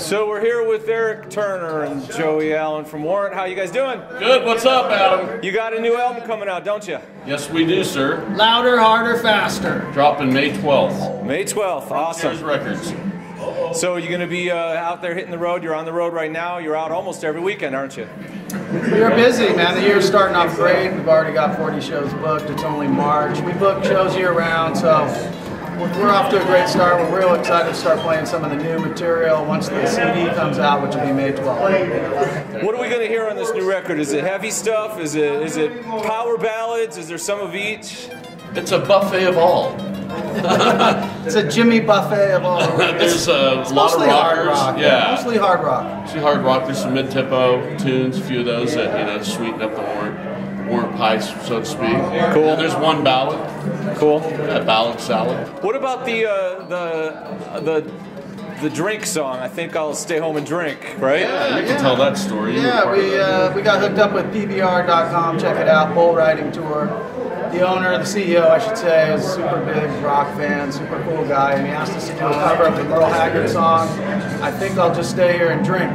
So we're here with Eric Turner and Joey Allen from Warrant. How you guys doing? Good. What's up, Adam? You got a new album coming out, don't you? Yes, we do, sir. Louder, Harder, Faster. Dropping May 12th. May 12th. From awesome. Series Records. So you're going to be out there hitting the road. You're on the road right now. You're out almost every weekend, aren't you? We're busy, man. The year's starting off great. We've already got 40 shows booked. It's only March. We book shows year-round, so we're off to a great start. We're real excited to start playing some of the new material once the CD comes out, which will be May 12th. What are we going to hear on this new record? Is it heavy stuff? Is it power ballads? Is there some of each? It's a buffet of all. It's a Jimmy Buffet of all. There's a lot of rockers. Hard rock, yeah. Mostly hard rock. Mostly hard rock. There's some mid-tempo tunes, a few of those that, you know, sweeten up the warrant pies, so to speak. Cool. And there's one ballad. Cool. A ballad salad. What about the drink song? I think I'll stay home and drink. Right? Yeah, you can tell that story. Yeah, we got hooked up with PBR.com. Check it out. Bull riding tour. The owner, the CEO, I should say, is a super big rock fan, super cool guy, and he asked us to do a cover of the Merle Haggard song, I Think I'll Just Stay Here and Drink.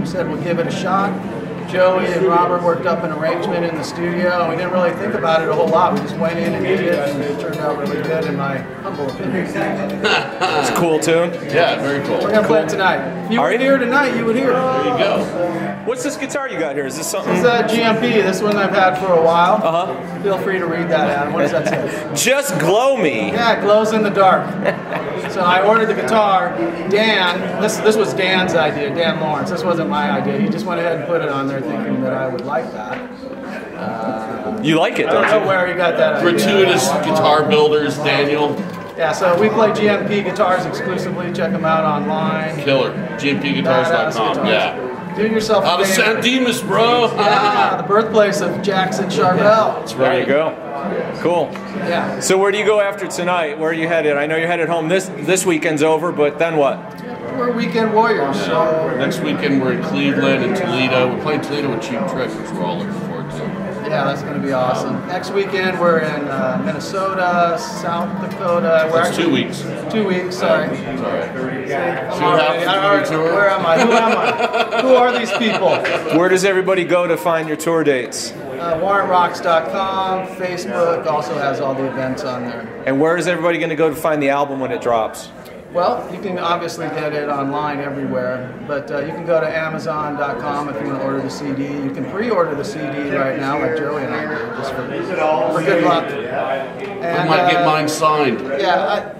We said we'll give it a shot. Joey and Robert worked up an arrangement in the studio, and we didn't really think about it a whole lot. We just went in and did it, and it turned out really good, in my humble opinion. It's a cool tune. Yeah, very cool. We're going to play it tonight. If you were here tonight, you would hear it. There you go. What's this guitar you got here? Is this something? This is a GMP. This one I've had for a while. Uh-huh. Feel free to read that, Adam. What does that say? Just glow me. Yeah, it glows in the dark. So I ordered the guitar. Dan, this was Dan's idea, Dan Lawrence. This wasn't my idea. He just went ahead and put it on there thinking that I would like that. You like it, don't you? I don't know where you got that idea. Gratuitous guitar builders, Daniel. Yeah, so we play GMP Guitars exclusively. Check them out online. Killer. GMPguitars.com. Yeah. Do yourself a favor. Out of San Dimas, bro. Yeah, the birthplace of Jackson Charvel. That's right. There you go. Cool. Yeah. So where do you go after tonight? Where are you headed? I know you're headed home. This weekend's over, but then what? We're weekend warriors. Yeah. So next weekend we're in Cleveland and Toledo. We're playing Toledo with Cheap Trick, which we're all looking forward to. Yeah, that's going to be awesome. Next weekend we're in Minnesota, South Dakota. That's 2 weeks. 2 weeks. Sorry. It's all right. Where am I? Who am I? Who are these people? Where does everybody go to find your tour dates? warrantrocks.com, Facebook also has all the events on there. And where is everybody going to go to find the album when it drops? Well, you can obviously get it online everywhere, but you can go to Amazon.com if you want to order the CD. You can pre-order the CD right now, like Joey and I did, just for good luck. And, I might get mine signed. Yeah,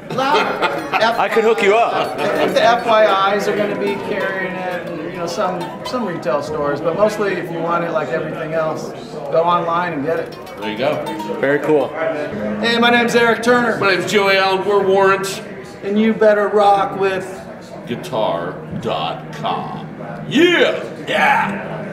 I could hook you up. I think the FYIs are going to be carrying it. You know, some retail stores, but mostly if you want it like everything else, go online and get it. There you go. Very cool. Hey, my name's Eric Turner. My name's Joey Allen. We're Warrant. And you better rock with guitar.com. Yeah! Yeah!